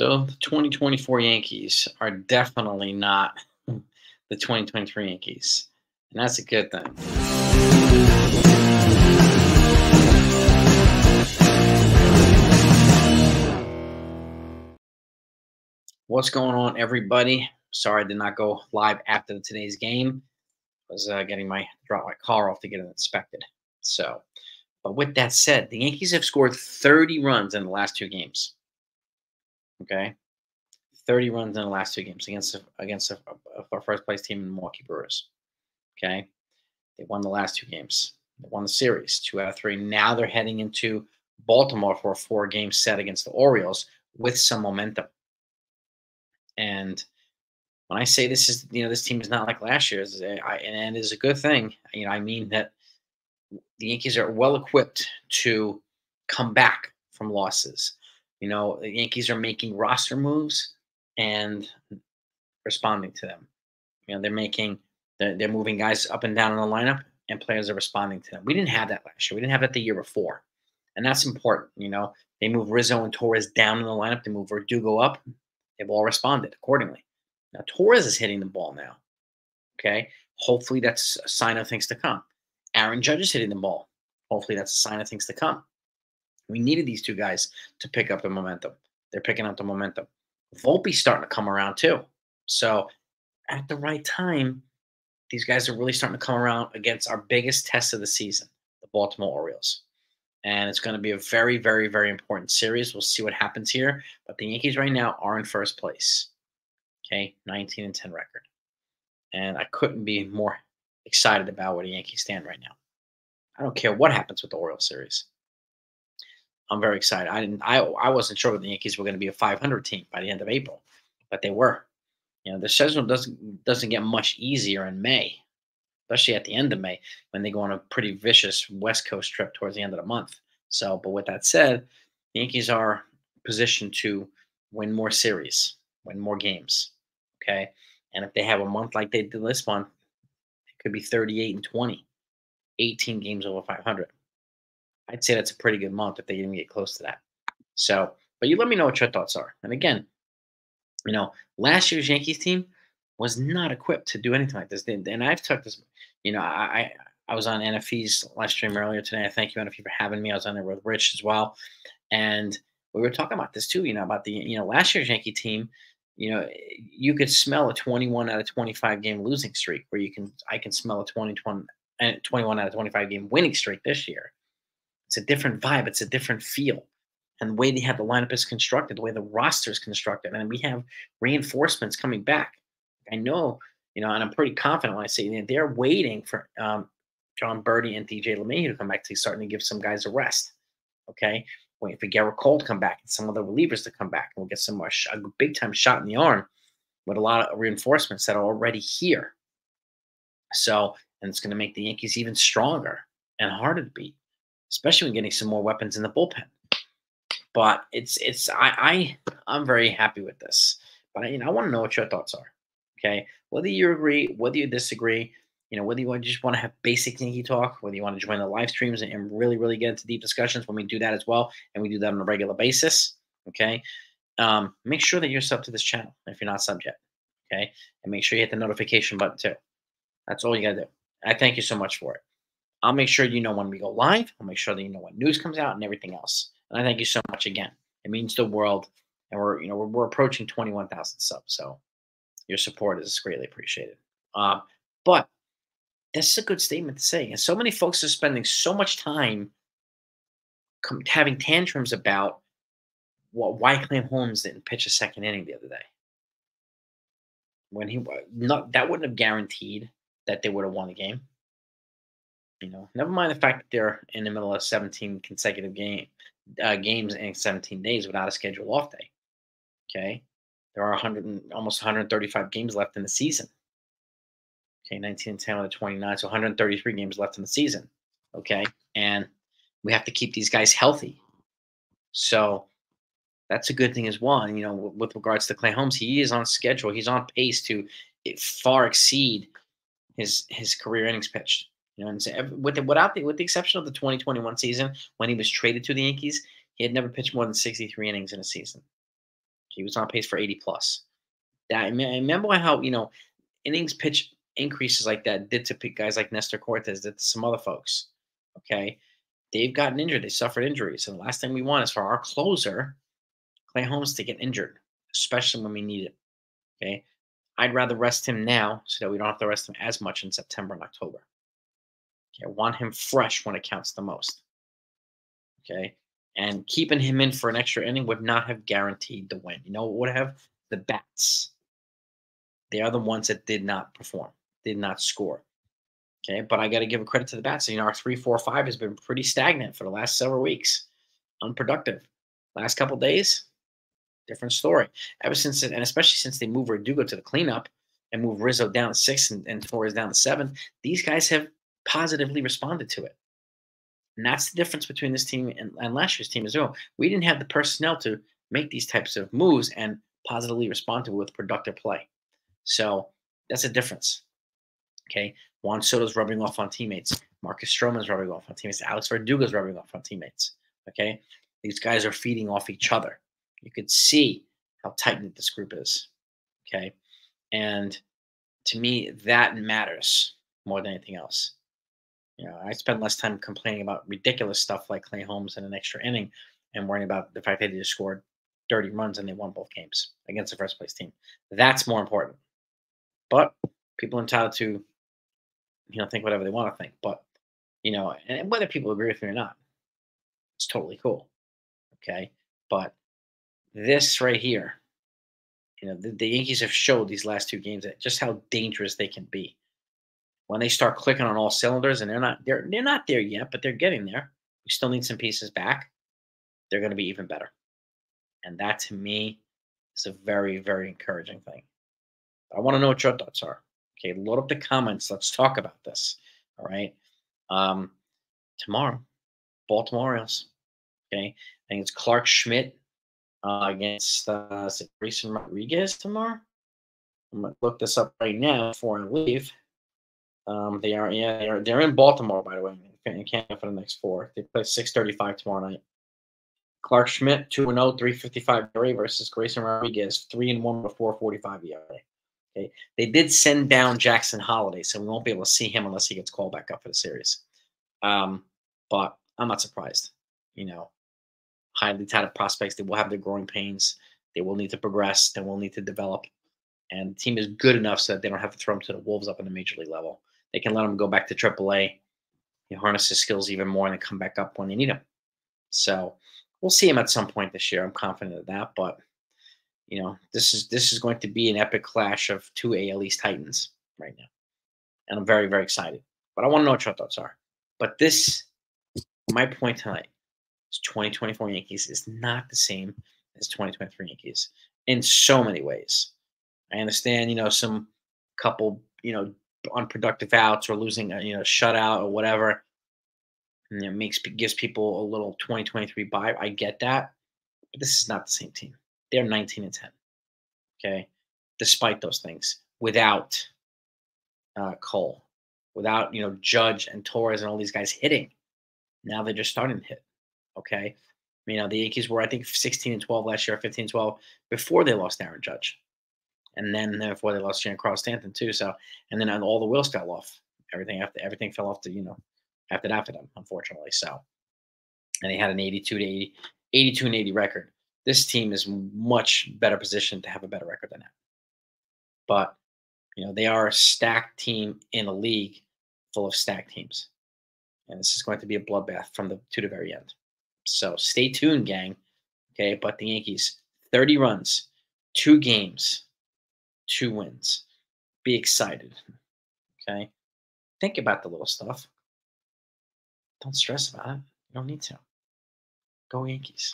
So the 2024 Yankees are definitely not the 2023 Yankees, and that's a good thing. What's going on, everybody? Sorry I did not go live after today's game. I was dropped my car off to get it inspected. So, but with that said, the Yankees have scored 30 runs in the last two games. Okay, 30 runs in the last two games against our first place team in the Milwaukee Brewers. Okay, they won the last two games. They won the series 2 out of 3. Now they're heading into Baltimore for a 4-game set against the Orioles with some momentum. And when I say this is, you know, this team is not like last year, and it is a good thing. You know, I mean that the Yankees are well equipped to come back from losses. You know, the Yankees are making roster moves and responding to them. You know, they're moving guys up and down in the lineup, and players are responding to them. We didn't have that last year. We didn't have that the year before, and that's important. You know, they move Rizzo and Torres down in the lineup. They move Verdugo up. They've all responded accordingly. Now Torres is hitting the ball now. Okay, hopefully that's a sign of things to come. Aaron Judge is hitting the ball. Hopefully that's a sign of things to come. We needed these two guys to pick up the momentum. They're picking up the momentum. Volpe's starting to come around too. So at the right time, these guys are really starting to come around against our biggest test of the season, the Baltimore Orioles. And it's going to be a very, very, very important series. We'll see what happens here. But the Yankees right now are in first place. Okay, 19-10 record. And I couldn't be more excited about where the Yankees stand right now. I don't care what happens with the Orioles series. I'm very excited. I wasn't sure that the Yankees were going to be a 500 team by the end of April, but they were. You know, the schedule doesn't get much easier in May, especially at the end of May when they go on a pretty vicious West Coast trip towards the end of the month. So, but with that said, the Yankees are positioned to win more series, win more games. Okay, and if they have a month like they did this month, it could be 38-20, 18 games over 500. I'd say that's a pretty good month if they didn't get close to that. So, but you let me know what your thoughts are. And again, you know, last year's Yankees team was not equipped to do anything like this. And I've talked this, you know, I was on NFE's live stream earlier today. I thank you, NFE, for having me. I was on there with Rich as well. And we were talking about this too, you know, about the, you know, last year's Yankee team, you know, you could smell a 21 out of 25 game losing streak where I can smell a 21 out of 25 game winning streak this year. It's a different vibe. It's a different feel. And the way they have the lineup is constructed, the way the roster is constructed, and we have reinforcements coming back. I know, you know, and I'm pretty confident when I say, you know, they're waiting for John Birdie and DJ LeMahieu to come back. So he's starting to give some guys a rest, okay? Waiting for Gerrit Cole to come back and some other relievers to come back. And we'll get some more a big-time shot in the arm with a lot of reinforcements that are already here. So, and it's going to make the Yankees even stronger and harder to beat, especially when getting some more weapons in the bullpen. But I'm very happy with this. But I want to know what your thoughts are. Okay, whether you agree, whether you disagree, you know, whether you just want to have basic Yankee talk, whether you want to join the live streams and really, really get into deep discussions when we do that as well, and we do that on a regular basis. Okay, make sure that you're sub to this channel if you're not sub yet. Okay, and make sure you hit the notification button too. That's all you gotta do. I thank you so much for it. I'll make sure you know when we go live. I'll make sure that you know when news comes out and everything else. And I thank you so much again. It means the world. And we're, you know, we're approaching 21,000 subs. So your support is greatly appreciated. But this is a good statement to say. And so many folks are spending so much time having tantrums about why Clay Holmes didn't pitch a second inning the other day. When he that wouldn't have guaranteed that they would have won the game. You know, never mind the fact that they're in the middle of 17 consecutive games in 17 days without a scheduled off day. Okay, there are almost 135 games left in the season. Okay, 19-10 out of 29, so 133 games left in the season. Okay, and we have to keep these guys healthy. So that's a good thing as well. And you know, with regards to Clay Holmes, he is on schedule. He's on pace to far exceed his career innings pitched. You know, and with the exception of the 2021 season when he was traded to the Yankees, he had never pitched more than 63 innings in a season. He was on pace for 80+. That, I remember how, you know, innings pitch increases like that did to guys like Nestor Cortes, did to some other folks. Okay. They've gotten injured. They suffered injuries. And the last thing we want is for our closer, Clay Holmes, to get injured, especially when we need it. Okay. I'd rather rest him now so that we don't have to rest him as much in September and October. Okay. I want him fresh when it counts the most. Okay. And keeping him in for an extra inning would not have guaranteed the win. You know what would have? The bats. They are the ones that did not perform, did not score. Okay, but I got to give credit to the bats. You know, our 3, 4, 5 has been pretty stagnant for the last several weeks, unproductive. Last couple of days, different story. Ever since, and especially since they moved Verdugo to the cleanup and moved Rizzo down 6 and Torres down 7, these guys have positively responded to it. And that's the difference between this team and last year's team as well. We didn't have the personnel to make these types of moves and positively respond to it with productive play. So that's a difference. Okay, Juan Soto's rubbing off on teammates. Marcus Stroman's rubbing off on teammates. Alex Verdugo's rubbing off on teammates. Okay, these guys are feeding off each other. You could see how tight-knit this group is. Okay, and to me, that matters more than anything else. You know, I spend less time complaining about ridiculous stuff like Clay Holmes in an extra inning and worrying about the fact that they just scored 30 runs and they won both games against the first-place team. That's more important. But people are entitled to, you know, think whatever they want to think. But, you know, and whether people agree with me or not, it's totally cool. Okay? But this right here, you know, the Yankees have showed these last 2 games that just how dangerous they can be. When they start clicking on all cylinders, and they're not there yet, but they're getting there. We still need some pieces back. They're going to be even better. And that, to me, is a very, very encouraging thing. I want to know what your thoughts are. Okay, load up the comments. Let's talk about this. All right. Tomorrow, Baltimore Orioles. Okay, I think it's Clark Schmidt against Grayson Rodriguez tomorrow. I'm gonna look this up right now before I leave. They're in Baltimore, by the way. In Canada for the next 4. They play 6:35 tomorrow night. Clark Schmidt 2-0, 3.55 ERA versus Grayson Rodriguez 3-1 with 4.45 ERA. Okay. They did send down Jackson Holliday, so we won't be able to see him unless he gets called back up for the series. But I'm not surprised. You know, highly touted prospects, they will have their growing pains. They will need to progress. They will need to develop. And the team is good enough so that they don't have to throw them to the wolves up in the major league level. They can let them go back to AAA. You harness his skills even more and then come back up when they need him. So we'll see him at some point this year. I'm confident of that, but you know, this is going to be an epic clash of 2 AL East Titans right now. And I'm very, very excited. But I want to know what your thoughts are. But this, my point tonight, is 2024 Yankees is not the same as 2023 Yankees in so many ways. I understand, you know, some couple, you know, unproductive outs or losing, you know, shutout or whatever. And it gives people a little 2023 vibe. I get that. But this is not the same team. They're 19-10, okay, despite those things, without Cole, without, you know, Judge and Torres and all these guys hitting. Now they're just starting to hit, okay? You know, the Yankees were, I think, 16-12 last year, 15-12, before they lost Aaron Judge. And then before they lost Giancarlo Stanton, too. So, and then all the wheels fell off. Everything fell off, to, you know, after that for them, unfortunately. So, and they had an 82-80 record. This team is much better positioned to have a better record than that. But, you know, they are a stacked team in a league full of stacked teams. And this is going to be a bloodbath from to the very end. So stay tuned, gang. Okay, but the Yankees, 30 runs, 2 games, 2 wins. Be excited. Okay? Think about the little stuff. Don't stress about it. You don't need to. Go Yankees.